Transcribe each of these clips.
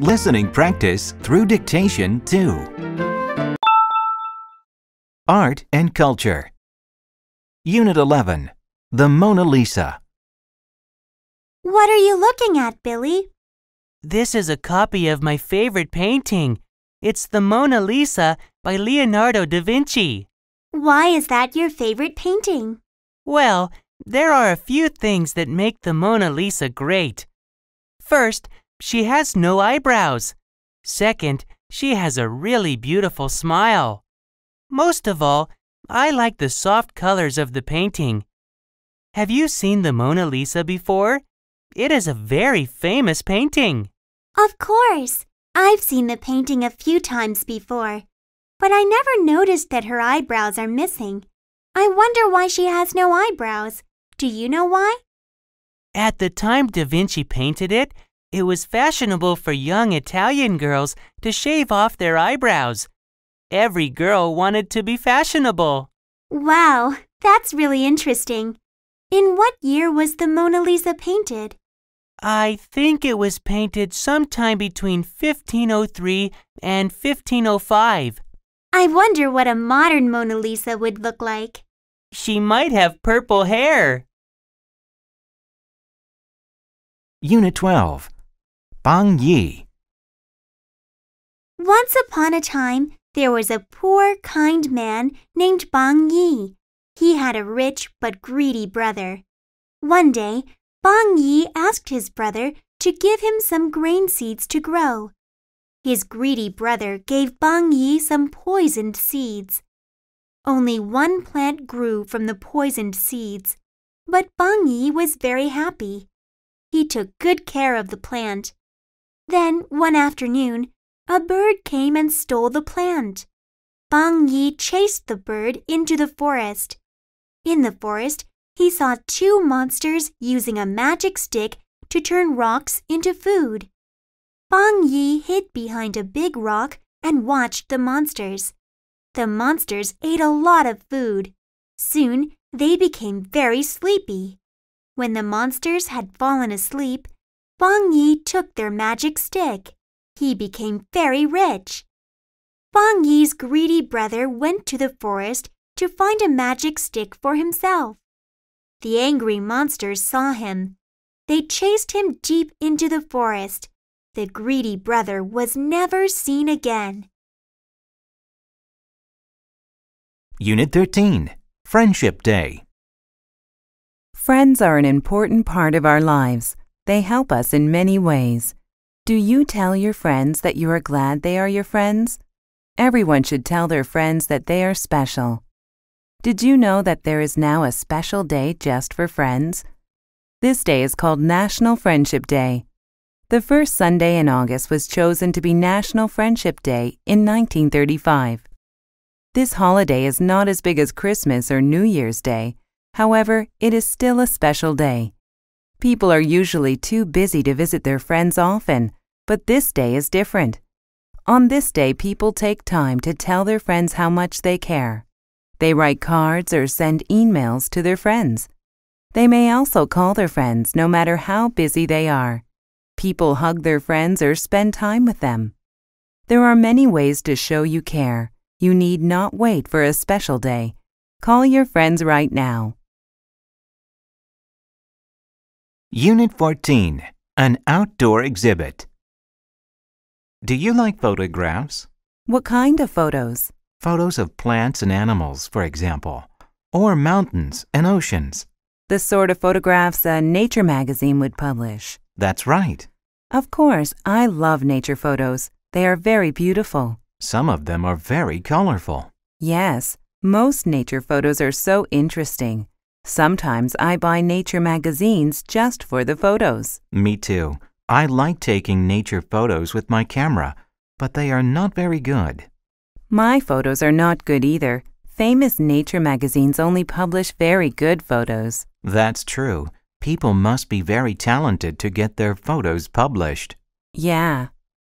Listening Practice Through Dictation 2. Art and Culture. Unit 11. The Mona Lisa. What are you looking at, Billy? This is a copy of my favorite painting. It's the Mona Lisa by Leonardo da Vinci. Why is that your favorite painting? Well, there are a few things that make the Mona Lisa great. First, she has no eyebrows. Second, she has a really beautiful smile. Most of all, I like the soft colors of the painting. Have you seen the Mona Lisa before? It is a very famous painting. Of course. I've seen the painting a few times before, but I never noticed that her eyebrows are missing. I wonder why she has no eyebrows. Do you know why? At the time Da Vinci painted it, it was fashionable for young Italian girls to shave off their eyebrows. Every girl wanted to be fashionable. Wow, that's really interesting. In what year was the Mona Lisa painted? I think it was painted sometime between 1503 and 1505. I wonder what a modern Mona Lisa would look like. She might have purple hair. Unit 12. Bang Yi. Once upon a time, there was a poor, kind man named Bang Yi. He had a rich but greedy brother. One day, Bang Yi asked his brother to give him some grain seeds to grow. His greedy brother gave Bang Yi some poisoned seeds. Only one plant grew from the poisoned seeds, but Bang Yi was very happy. He took good care of the plant. Then, one afternoon, a bird came and stole the plant. Bang Yi chased the bird into the forest. In the forest, he saw two monsters using a magic stick to turn rocks into food. Bang Yi hid behind a big rock and watched the monsters. The monsters ate a lot of food. Soon, they became very sleepy. When the monsters had fallen asleep, Bang Yi took their magic stick. He became very rich. Bang Yi's greedy brother went to the forest to find a magic stick for himself. The angry monsters saw him. They chased him deep into the forest. The greedy brother was never seen again. Unit 13. Friendship Day. Friends are an important part of our lives. They help us in many ways. Do you tell your friends that you are glad they are your friends? Everyone should tell their friends that they are special. Did you know that there is now a special day just for friends? This day is called National Friendship Day. The first Sunday in August was chosen to be National Friendship Day in 1935. This holiday is not as big as Christmas or New Year's Day. However, it is still a special day. People are usually too busy to visit their friends often, but this day is different. On this day, people take time to tell their friends how much they care. They write cards or send emails to their friends. They may also call their friends no matter how busy they are. People hug their friends or spend time with them. There are many ways to show you care. You need not wait for a special day. Call your friends right now. Unit 14. An Outdoor Exhibit. Do you like photographs? What kind of photos? Photos of plants and animals, for example, or mountains and oceans. The sort of photographs a nature magazine would publish. That's right. Of course, I love nature photos. They are very beautiful. Some of them are very colorful. Yes, most nature photos are so interesting. Sometimes I buy nature magazines just for the photos. Me too. I like taking nature photos with my camera, but they are not very good. My photos are not good either. Famous nature magazines only publish very good photos. That's true. People must be very talented to get their photos published. Yeah.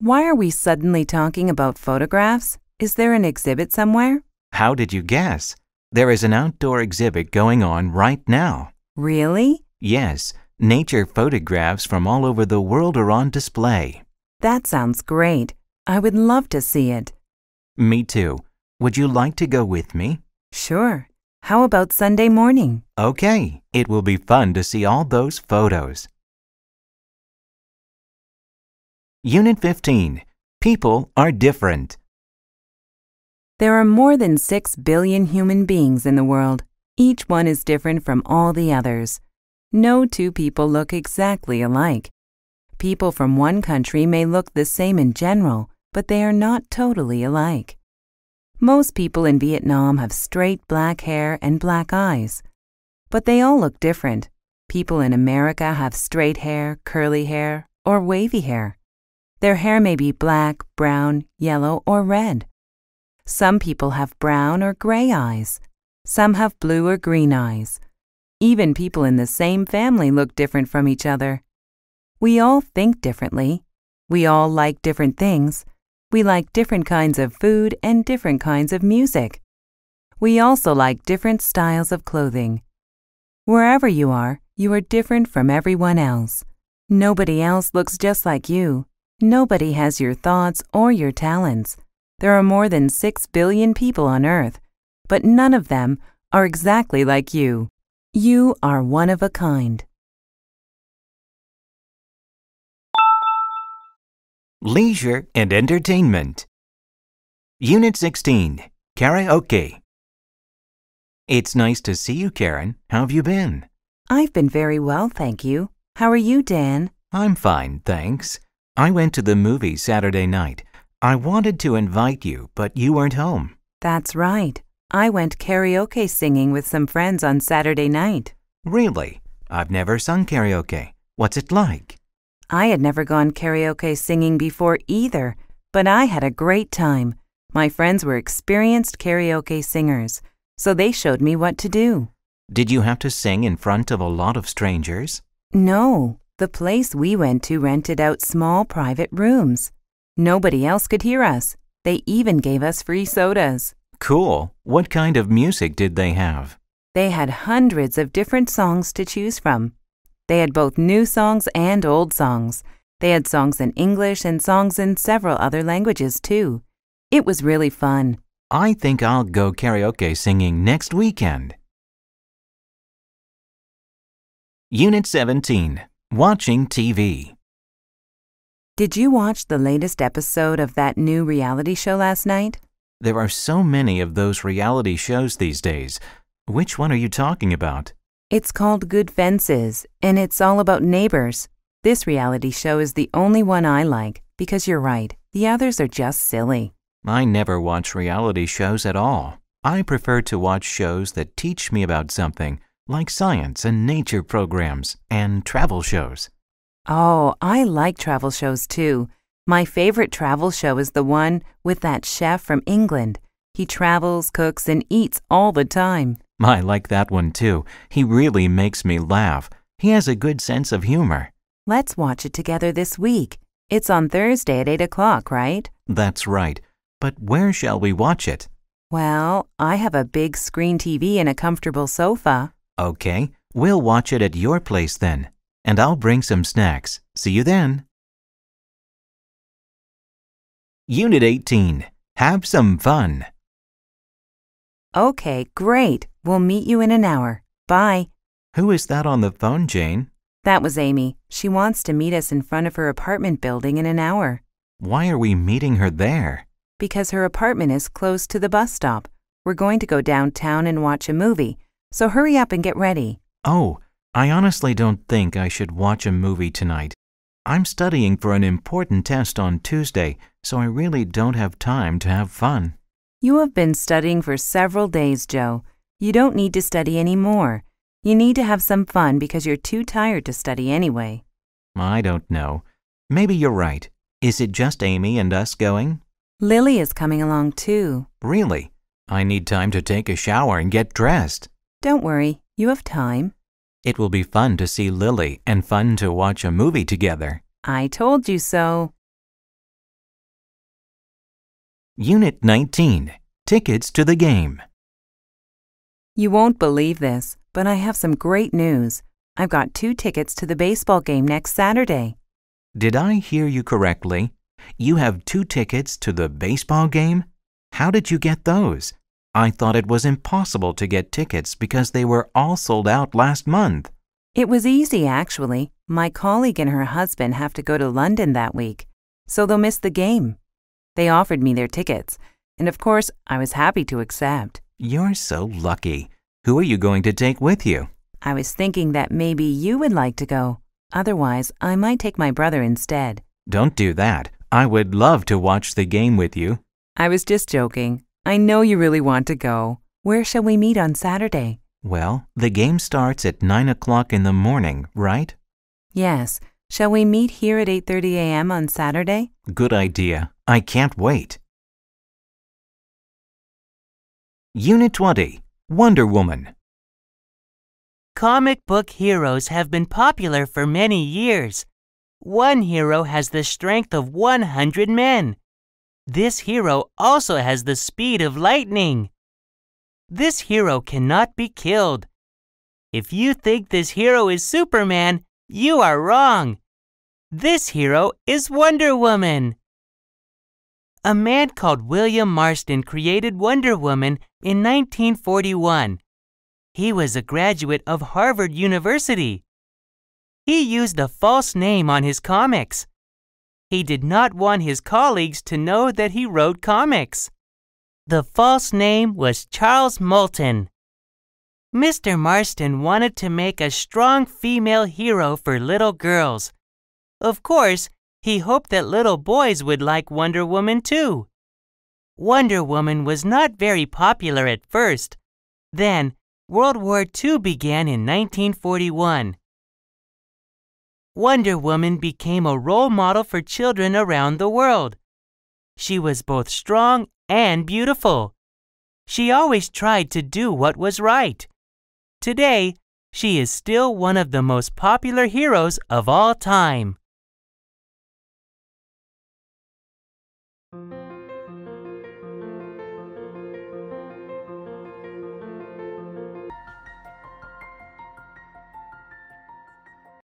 Why are we suddenly talking about photographs? Is there an exhibit somewhere? How did you guess? There is an outdoor exhibit going on right now. Really? Yes. Nature photographs from all over the world are on display. That sounds great. I would love to see it. Me too. Would you like to go with me? Sure. How about Sunday morning? Okay. It will be fun to see all those photos. Unit 15. People are different. There are more than 6 billion human beings in the world. Each one is different from all the others. No two people look exactly alike. People from one country may look the same in general, but they are not totally alike. Most people in Vietnam have straight black hair and black eyes, but they all look different. People in America have straight hair, curly hair, or wavy hair. Their hair may be black, brown, yellow, or red. Some people have brown or gray eyes. Some have blue or green eyes. Even people in the same family look different from each other. We all think differently. We all like different things. We like different kinds of food and different kinds of music. We also like different styles of clothing. Wherever you are different from everyone else. Nobody else looks just like you. Nobody has your thoughts or your talents. There are more than 6 billion people on Earth, but none of them are exactly like you. You are one of a kind. Leisure and entertainment. Unit 16. Karaoke. It's nice to see you, Karen. How have you been? I've been very well, thank you. How are you, Dan? I'm fine, thanks. I went to the movie Saturday night. I wanted to invite you, but you weren't home. That's right. I went karaoke singing with some friends on Saturday night. Really? I've never sung karaoke. What's it like? I had never gone karaoke singing before either, but I had a great time. My friends were experienced karaoke singers, so they showed me what to do. Did you have to sing in front of a lot of strangers? No. The place we went to rented out small private rooms. Nobody else could hear us. They even gave us free sodas. Cool. What kind of music did they have? They had hundreds of different songs to choose from. They had both new songs and old songs. They had songs in English and songs in several other languages, too. It was really fun. I think I'll go karaoke singing next weekend. Unit 17. Watching TV. Did you watch the latest episode of that new reality show last night? There are so many of those reality shows these days. Which one are you talking about? It's called Good Fences, and it's all about neighbors. This reality show is the only one I like, because you're right, the others are just silly. I never watch reality shows at all. I prefer to watch shows that teach me about something, like science and nature programs, and travel shows. Oh, I like travel shows too. My favorite travel show is the one with that chef from England. He travels, cooks, and eats all the time. I like that one too. He really makes me laugh. He has a good sense of humor. Let's watch it together this week. It's on Thursday at 8 o'clock, right? That's right. But where shall we watch it? Well, I have a big screen TV and a comfortable sofa. Okay, we'll watch it at your place then. And I'll bring some snacks. See you then. Unit 18. Have some fun. Okay, great. We'll meet you in an hour. Bye. Who is that on the phone, Jane? That was Amy. She wants to meet us in front of her apartment building in an hour. Why are we meeting her there? Because her apartment is close to the bus stop. We're going to go downtown and watch a movie, so hurry up and get ready. Oh, I honestly don't think I should watch a movie tonight. I'm studying for an important test on Tuesday, so I really don't have time to have fun. You have been studying for several days, Joe. You don't need to study anymore. You need to have some fun because you're too tired to study anyway. I don't know. Maybe you're right. Is it just Amy and us going? Lily is coming along too. Really? I need time to take a shower and get dressed. Don't worry. You have time. It will be fun to see Lily and fun to watch a movie together. I told you so. Unit 19. Tickets to the game. You won't believe this, but I have some great news. I've got 2 tickets to the baseball game next Saturday. Did I hear you correctly? You have 2 tickets to the baseball game? How did you get those? I thought it was impossible to get tickets because they were all sold out last month. It was easy, actually. My colleague and her husband have to go to London that week, so they'll miss the game. They offered me their tickets, and of course, I was happy to accept. You're so lucky. Who are you going to take with you? I was thinking that maybe you would like to go. Otherwise, I might take my brother instead. Don't do that. I would love to watch the game with you. I was just joking. I know you really want to go. Where shall we meet on Saturday? Well, the game starts at 9 o'clock in the morning, right? Yes. Shall we meet here at 8:30 a.m. on Saturday? Good idea. I can't wait. Unit 20. Wonder Woman. Comic book heroes have been popular for many years. One hero has the strength of 100 men. This hero also has the speed of lightning. This hero cannot be killed. If you think this hero is Superman, you are wrong. This hero is Wonder Woman. A man called William Marston created Wonder Woman in 1941. He was a graduate of Harvard University. He used a false name on his comics. He did not want his colleagues to know that he wrote comics. The false name was Charles Moulton. Mr. Marston wanted to make a strong female hero for little girls. Of course, he hoped that little boys would like Wonder Woman too. Wonder Woman was not very popular at first. Then, World War II began in 1941. Wonder Woman became a role model for children around the world. She was both strong and beautiful. She always tried to do what was right. Today, she is still one of the most popular heroes of all time.